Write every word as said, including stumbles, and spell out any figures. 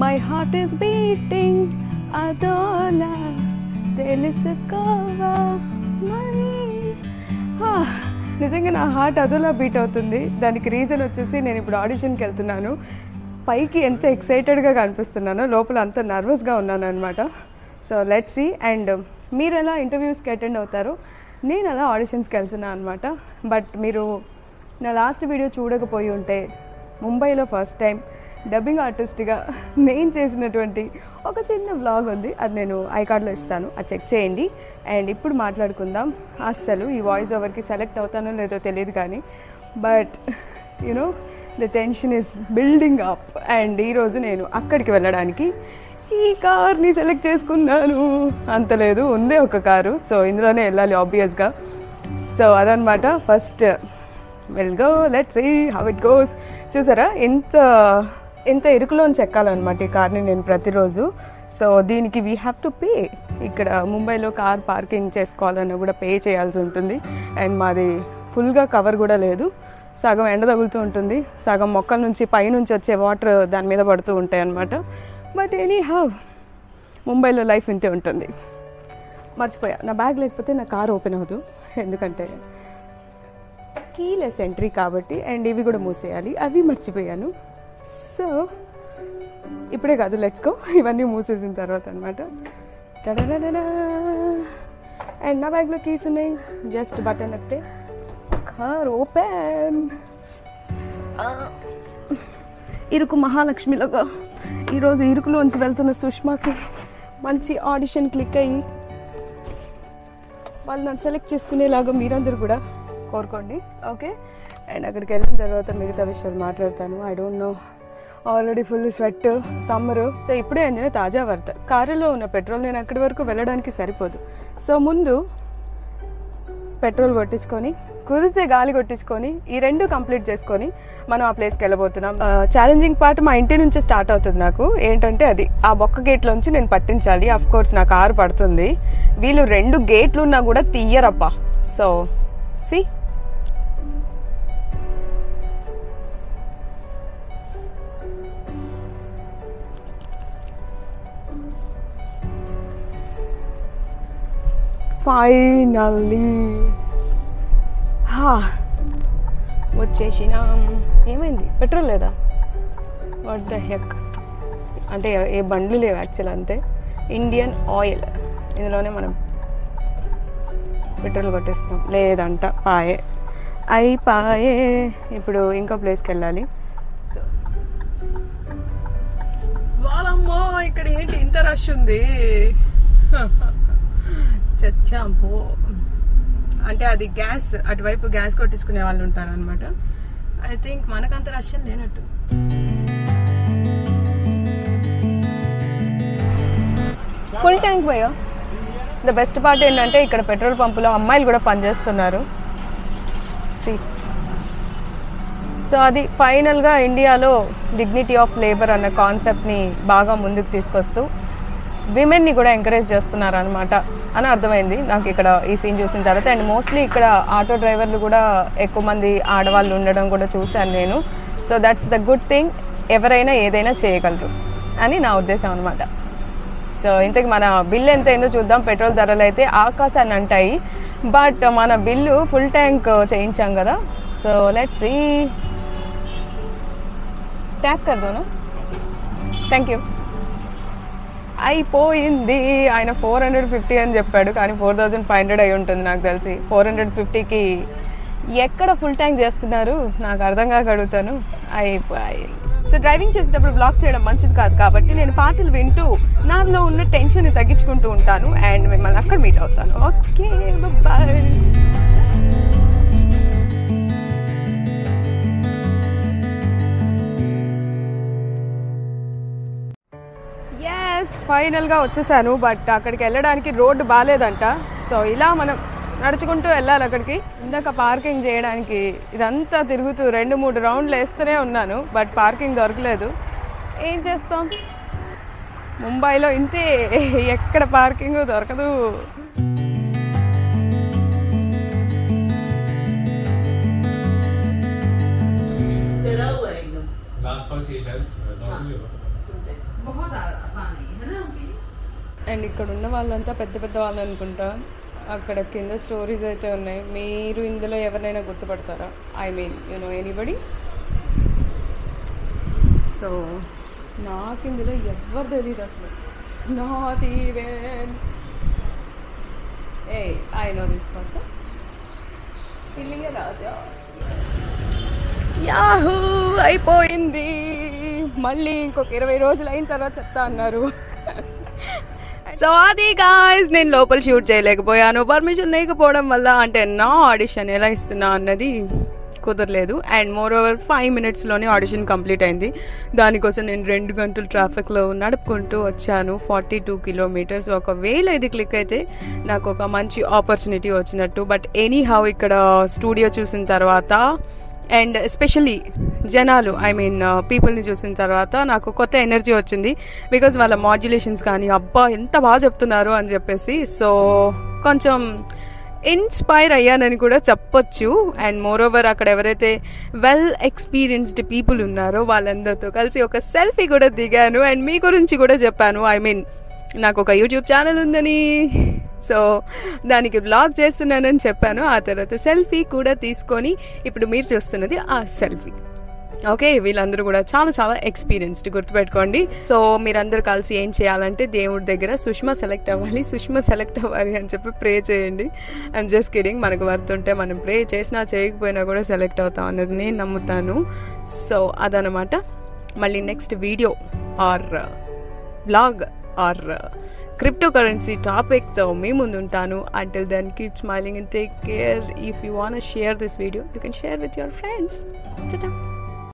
My heart is beating adola telisikova mani. Ah. నిజంగా నా heart అదోలా బీట్ అవుతుంది. దానికి రీజన్ వచ్చేసి నేను ఇప్పుడు ఆడిషన్కి వెళ్తున్నాను. పైకి ఎంత ఎక్సైటెడ్గా కనిపిస్తున్నానో లోపల అంత నర్వస్గా ఉన్నాను అనమాట. So let's see. అండ్ మీరు ఎలా ఇంటర్వ్యూస్కి అటెండ్ అవుతారో నేను అలా ఆడిషన్స్కి వెళ్తున్నాను అనమాట. బట్ మీరు నా లాస్ట్ వీడియో చూడకపోయి ఉంటే ముంబైలో ఫస్ట్ టైం డబ్బింగ్ ఆర్టిస్ట్గా నేను చేసినటువంటి ఒక చిన్న వ్లాగ్ ఉంది. అది నేను ఐకార్డ్లో ఇస్తాను, అది చెక్ చేయండి. అండ్ ఇప్పుడు మాట్లాడుకుందాం. అస్సలు ఈ వాయిస్ ఓవర్కి సెలెక్ట్ అవుతానో లేదో తెలియదు కానీ but you know the tension is building up. And ఈరోజు నేను అక్కడికి వెళ్ళడానికి ఈ కార్ని సెలెక్ట్ చేసుకున్నాను. అంత లేదు, ఉందే ఒక కారు, సో ఇందులోనే వెళ్ళాలి ఆబ్వియస్గా. సో అదనమాట first will go, let's see how it goes. చూసారా ఎంత ఎంత ఇరుకులోంచి ఎక్కాలన్నమాట ఈ కార్ని నేను ప్రతిరోజు. సో దీనికి వీ హ్యావ్ టు పే. ఇక్కడ ముంబైలో కార్ పార్కింగ్ చేసుకోవాలన్నా కూడా పే చేయాల్సి ఉంటుంది. అండ్ మాది ఫుల్గా కవర్ కూడా లేదు, సగం ఎండ తగులుతూ ఉంటుంది, సగం మొక్కల నుంచి పైనుంచి వచ్చే వాటర్ దాని మీద పడుతూ ఉంటాయి అన్నమాట. బట్ ఎనీ హ్యావ్ ముంబైలో లైఫ్ ఇంతే ఉంటుంది. మర్చిపోయా, నా బ్యాగ్ లేకపోతే నా కార్ ఓపెన్ అవ్వదు, ఎందుకంటే కీలెస్ ఎంట్రీ కాబట్టి. అండ్ ఇవి కూడా మూసేయాలి, అవి మర్చిపోయాను. సో ఇప్పుడే కాదు, లెట్స్ గో. ఇవన్నీ మూసేసిన తర్వాత అనమాట. అండ్ నా బ్యాగ్లో కీస్ ఉన్నాయి, జస్ట్ బటన్ నొక్కితే కార్ ఓపెన్. ఇరుకు మహాలక్ష్మిలోగా ఈరోజు ఇరుకులోంచి వెళ్తున్న సుష్మాకి మంచి ఆడిషన్ క్లిక్ అయ్యి వాళ్ళు నన్ను సెలెక్ట్ చేసుకునేలాగా మీరందరూ కూడా కోరుకోండి, ఓకే. అండ్ అక్కడికి వెళ్ళిన తర్వాత మిగతా విషయాలు మాట్లాడతాను. I don't know, already full sweat, summer. So ఇప్పుడే అందిన తాజా వార్త, కారులో ఉన్న పెట్రోల్ నేను అక్కడి వరకు వెళ్ళడానికి సరిపోదు. సో ముందు పెట్రోల్ కొట్టించుకొని, కుదిరితే గాలి కొట్టించుకొని, ఈ రెండు కంప్లీట్ చేసుకొని మనం ఆ ప్లేస్కి వెళ్ళబోతున్నాం. ఛాలెంజింగ్ పార్ట్ మా ఇంటి నుంచే స్టార్ట్ అవుతుంది. నాకు ఏంటంటే అది ఆ బొక్క గేట్లోంచి నేను పట్టించాలి. అఫ్కోర్స్ నా కారు పడుతుంది. వీళ్ళు రెండు గేట్లు ఉన్నా కూడా తీయరప్ప. సో సి ఫైనల్లీ వచ్చేసినా. ఏమైంది, పెట్రోల్ లేదా? What the heck. అంటే ఏ బండ్లు లేవు యాక్చువల్, అంతే. ఇండియన్ ఆయిల్, ఇందులోనే మనం పెట్రోల్ కొట్టేస్తాం. లేదంట పాయే అయి పాయే. ఇప్పుడు ఇంకో ప్లేస్కి వెళ్ళాలి. సో వాళ్ళమ్మో ఇక్కడ ఏంటి ఇంత రష్ ఉంది. చచ్చాంపో. అంటే అది గ్యాస్, అటువైపు గ్యాస్ కొట్టించుకునే వాళ్ళు ఉంటారు అనమాట. ఐ థింక్ మనకంత రష్ లేనట్టు. ఫుల్ ట్యాంక్ పోయా. ద బెస్ట్ పార్ట్ ఏంటంటే ఇక్కడ పెట్రోల్ పంపులో అమ్మాయిలు కూడా పనిచేస్తున్నారు. సి సో అది ఫైనల్గా ఇండియాలో డిగ్నిటీ ఆఫ్ లేబర్ అన్న కాన్సెప్ట్ని బాగా ముందుకు తీసుకొస్తూ విమెన్ని కూడా ఎంకరేజ్ చేస్తున్నారు అనమాట అని అర్థమైంది నాకు ఇక్కడ ఈ సీన్ చూసిన తర్వాత. అండ్ మోస్ట్లీ ఇక్కడ ఆటో డ్రైవర్లు కూడా ఎక్కువ మంది ఆడవాళ్ళు ఉండడం కూడా చూశాను నేను. So that's the good thing. ఎవరైనా ఏదైనా చేయగలరు అని నా ఉద్దేశం అనమాట. సో ఇంతకీ మన బిల్లు ఎంత అయిందో చూద్దాం. పెట్రోల్ ధరలు అయితే ఆకాశాన్ని అంటాయి, బట్ మన బిల్లు ఫుల్ ట్యాంక్ చేయించాం కదా. So let's see. ట్యాప్ కర్దోనా? Thank you. అయిపోయింది. ఆయన ఫోర్ హండ్రెడ్ ఫిఫ్టీ అని చెప్పాడు, కానీ ఫోర్ థౌజండ్ ఫైవ్ హండ్రెడ్ అయి ఉంటుంది నాకు తెలిసి. ఫోర్ హండ్రెడ్ ఫిఫ్టీకి ఎక్కడ ఫుల్ ట్యాంక్ చేస్తున్నారు నాకు అర్థం కాక అడుగుతాను. అయిపోయి. సో డ్రైవింగ్ చేసేటప్పుడు బ్లాక్ చేయడం మంచిది కాదు కాబట్టి నేను పాటలు వింటూ నాలో ఉన్న టెన్షన్ తగ్గించుకుంటూ ఉంటాను. అండ్ మిమ్మల్ని అక్కడ మీట్ అవుతాను, ఓకే బాయ్. ఫైనల్గా వచ్చేసాను, బట్ అక్కడికి వెళ్ళడానికి రోడ్డు బాగాలేదంట. సో ఇలా మనం నడుచుకుంటూ వెళ్ళాలి అక్కడికి. ఇందాక పార్కింగ్ చేయడానికి ఇదంతా తిరుగుతూ రెండు మూడు రౌండ్లు వేస్తూనే ఉన్నాను, బట్ పార్కింగ్ దొరకలేదు. ఏం చేస్తాం, ముంబైలో ఇంతే, ఎక్కడ పార్కింగ్ దొరకదు. And ikkadunna vallanta pedda pedda vallu anukunta akkada kinda stories aithe unnai meeru indulo evarnaina gurtupadtara I mean you know anybody so naaku indulo evaru teliyadu asalu not even hey I know this person feeling a raja yahoo aipoyindi malli inkoka twenty rojulu ayin tarvata chepta annaru So adi guys nenu local shoot cheyalekapoyanu permission lekapodam valla ante na audition ela isthunna annadi kudaraledu and moreover five minutes lone audition complete ayindi danikosam nenu two gantalu traffic lo nadupukuntu vachanu forty-two kilometers oka vela idi click ayithe naaku oka manchi opportunity vachinattu but anyhow ikkada studio chusin tarvata and especially జనాలు I mean పీపుల్ని చూసిన తర్వాత నాకు కొత్త energy వచ్చింది because వాళ్ళ modulations కానీ అబ్బా ఎంత బాగా చెప్తున్నారు అని చెప్పేసి సో కొంచెం ఇన్స్పైర్ అయ్యానని కూడా చెప్పొచ్చు అండ్ మోరోవర్ అక్కడ ఎవరైతే వెల్ ఎక్స్పీరియన్స్డ్ పీపుల్ ఉన్నారో వాళ్ళందరితో కలిసి ఒక సెల్ఫీ కూడా దిగాను అండ్ మీ గురించి కూడా చెప్పాను ఐ మీన్ నాకు ఒక యూట్యూబ్ ఛానల్ ఉందని సో దానికి బ్లాగ్ చేస్తున్నానని చెప్పాను ఆ తర్వాత సెల్ఫీ కూడా తీసుకొని ఇప్పుడు మీరు చూస్తున్నది ఆ సెల్ఫీ ఓకే వీళ్ళందరూ కూడా చాలా చాలా ఎక్స్పీరియన్స్డ్ గుర్తుపెట్టుకోండి సో మీరందరూ కలిసి ఏం చేయాలంటే దేవుడి దగ్గర సుష్మా సెలెక్ట్ అవ్వాలి సుష్మా సెలెక్ట్ అవ్వాలి అని చెప్పి ప్రే చేయండి ఐఎమ్ జస్ట్ కిడింగ్ మనకు వర్తుంటే మనం ప్రే చేసినా చేయకపోయినా కూడా సెలెక్ట్ అవుతాం అన్నది నేను నమ్ముతాను సో అదనమాట మళ్ళీ next video or blog or cryptocurrency topic so me munduntanu until then keep smiling and take care if you want to share this video you can share with your friends ta-ta